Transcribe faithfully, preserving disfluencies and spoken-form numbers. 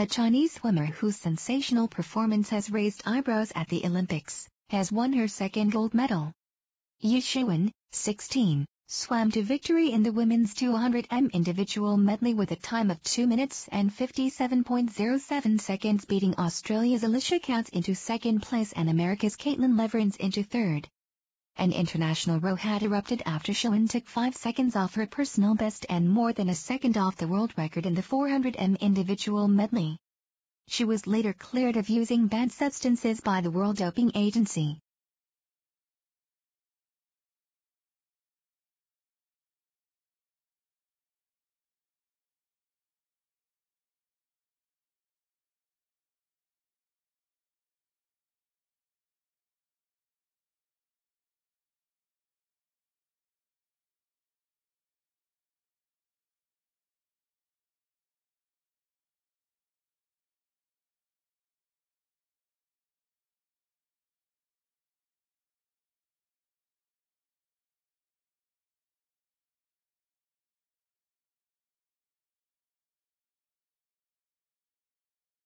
a Chinese swimmer whose sensational performance has raised eyebrows at the Olympics, has won her second gold medal. Ye Shiwen, sixteen, swam to victory in the women's two hundred meter individual medley with a time of two minutes and fifty-seven point zero seven seconds, beating Australia's Alicia Coutts into second place and America's Caitlin Leverenz into third. An international row had erupted after Shiwen took five seconds off her personal best and more than a second off the world record in the four hundred meter individual medley. She was later cleared of using banned substances by the World Doping Agency.